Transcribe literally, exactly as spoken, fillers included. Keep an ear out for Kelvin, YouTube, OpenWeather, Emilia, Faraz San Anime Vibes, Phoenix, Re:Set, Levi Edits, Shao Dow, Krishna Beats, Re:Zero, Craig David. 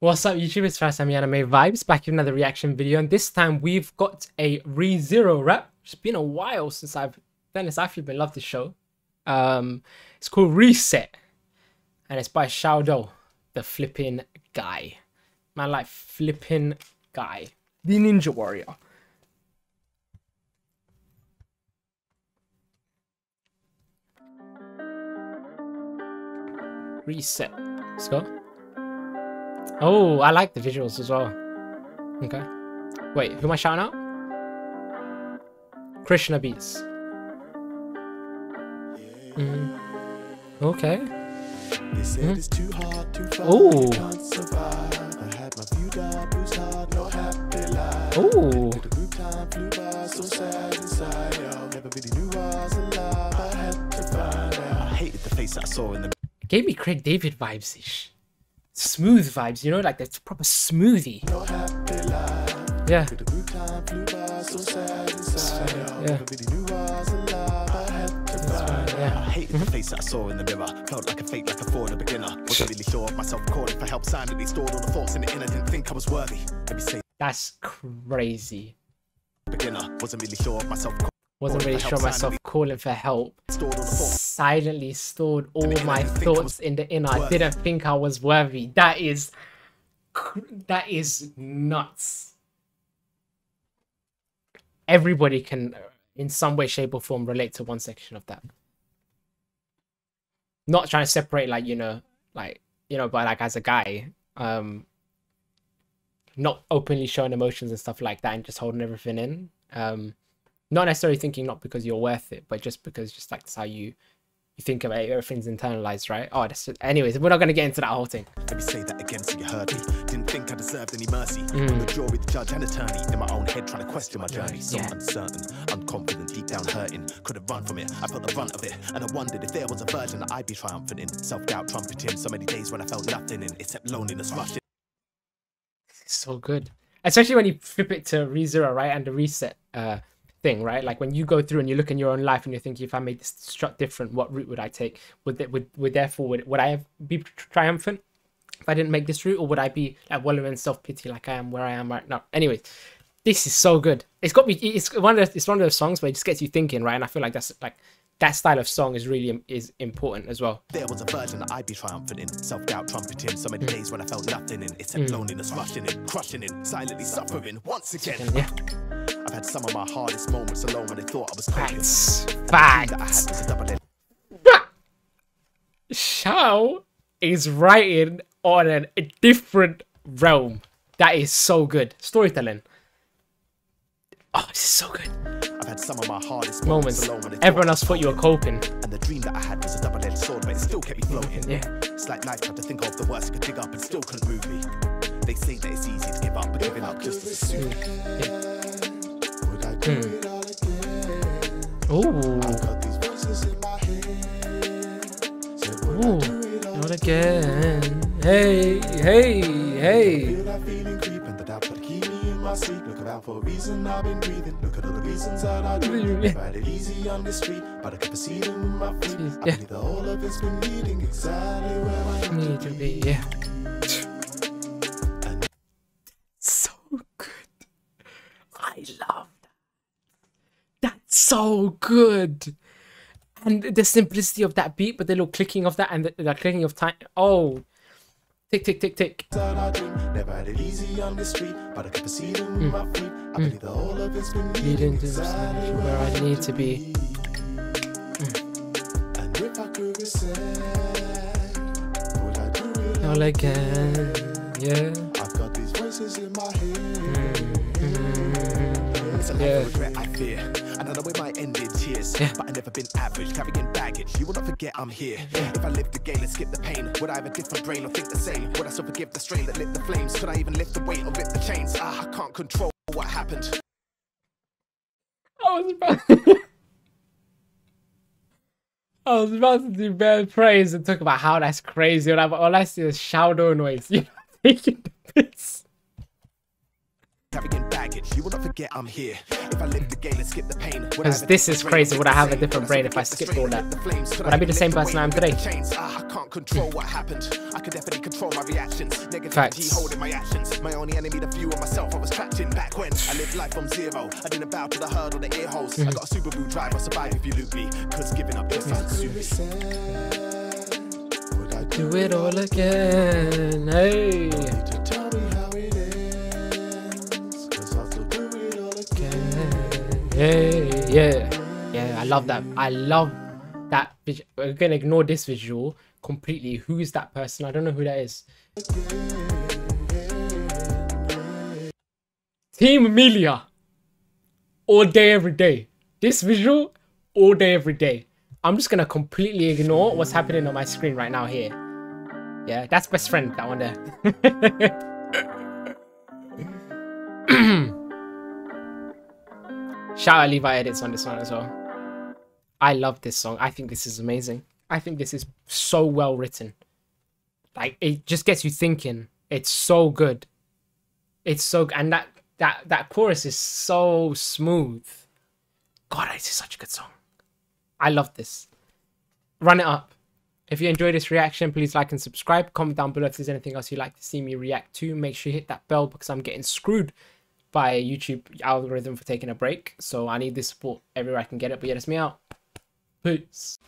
What's up YouTube, it's Faraz San Anime Vibes, back with another reaction video, and this time we've got a Re:Zero rap. It's been a while since I've done this. I actually been love this show. Um, it's called Reset, and it's by Shao Dow, the flipping guy. My life, flipping guy. The Ninja Warrior. Reset. Let's go. Oh, I like the visuals as well. Okay. Wait, who am I shouting out? Krishna Beats. Mm. Okay. Mm. Oh. Oh. Gave me Craig David vibes-ish. Smooth vibes, you know, like that's proper smoothie. Yeah. I hate the face I saw in the mirror. Felt like a fake, like a foreigner beginner. Wasn't really sure of myself, calling for help silently, stored all the thoughts in the inner, didn't think I was worthy. Let me say that's crazy. Beginner, wasn't really sure of myself. Wasn't really sure myself calling for help. Silently stored all my thoughts in the inner. I didn't think I was worthy. That is, that is nuts. Everybody can, in some way, shape or form, relate to one section of that. Not trying to separate, like, you know, like, you know, but like as a guy, um, not openly showing emotions and stuff like that and just holding everything in. Um, Not necessarily thinking not because you're worth it, but just because just like that's how you you think about it. Everything's internalized, right? Oh, that's just, anyways, we're not gonna get into that whole thing. Let me say that again so you heard me. Didn't think I deserved any mercy. Mm. I'm the jury, the judge and attorney. In my own head trying to question my journey. So yeah. Uncertain, unconfident, deep down hurting. Could have run from it, I felt the brunt of it. And I wondered if there was a version that I'd be triumphant in. Self-doubt trumpeting so many days when I felt nothing in, except loneliness rushing. So good. Especially when you flip it to ReZero, right? And the reset uh thing, right? Like when you go through and you look in your own life and you're thinking, if I made this struck different, what route would I take? Would that would would therefore would, would I have be triumphant if I didn't make this route, or would I be like wallowing in self pity like I am where I am right now? Anyways, this is so good. It's got me. It's one of the, it's one of those songs where it just gets you thinking, right? And I feel like that's like. That style of song is really is important as well. There was a version that I'd be triumphant in, self-doubt trumpeting, so many mm. days when I felt nothing in, except mm. loneliness rushing in, crushing in, silently suffering once again. Yeah. I've had some of my hardest moments alone when I thought I was facts. Facts. Shao is writing on an, a different realm. That is so good storytelling. Oh, this is so good. Had some of my hardest moments, moments alone. Everyone else thought you were coping. And the dream that I had was a double-edged sword, but it still kept me floating. Yeah. It's like life tried to think of the worst, could dig up and still couldn't move me. They say that it's easy to give up, but giving up just as soon. Oh. Oh. Not again. Hey, hey, hey. Look about for a reason I've been breathing. Look at all the reasons that I dream. I find it easy on the street, but I can proceed with my feet. I yeah. believe the whole of it's been leading exactly where I need to be. Yeah. And so good. I love that. That's so good. And the simplicity of that beat, but the little clicking of that and the, the clicking of time. Oh. Tick, tick, tick, tick. Never had it easy on the street, but I can proceed with my feet. I believe the whole of it's been leading exactly where I need to be. And if I could reset, would I do it all again? Yeah. I've got these voices in my head. Yeah. Regret I fear. And I know it might end in tears, yeah. but I've never been average, carrying baggage. You will not forget I'm here. Yeah. If I lived the game and skip the pain, would I have a different brain or think the same? Would I still forgive the strain that lit the flames? Could I even lift the weight or rip the chains? Ah, I can't control what happened. I was about to... I was about to do bad praise and talk about how that's crazy, and all I see is shadow noise. You know, taking the piss. baggage, you will not forget I'm here. If I live the game, let's skip the pain. Because this is crazy, would I have a different brain if I skipped all that? Would I be the same person I am today? I can't control what happened. I can definitely control my reactions. Negativity holding my actions. My only enemy, the view of myself I was trapped in back when. I lived life from zero. I didn't bow to the hurdle, the ear holes. I got a super blue drive, I survive if you loot me. Cause giving up is not suicide. Do it all again, hey. Tell me how it ends, cause I'll do it all again. Yeah, yeah, yeah. I love that. I love that. We're gonna ignore this visual completely. Who's that person? I don't know who that is. Team Emilia, all day, every day. This visual, all day, every day. I'm just gonna completely ignore what's happening on my screen right now here. Yeah, that's best friend, that one there. Shout out Levi Edits on this one as well. I love this song. I think this is amazing. I think this is so well written. Like, it just gets you thinking. It's so good. It's so, and that that that chorus is so smooth. God, this is such a good song. I love this. Run it up. If you enjoyed this reaction, please like and subscribe. Comment down below if there's anything else you'd like to see me react to. Make sure you hit that bell because I'm getting screwed by YouTube algorithm for taking a break. So I need this support everywhere I can get it. But yeah, that's me out. Peace.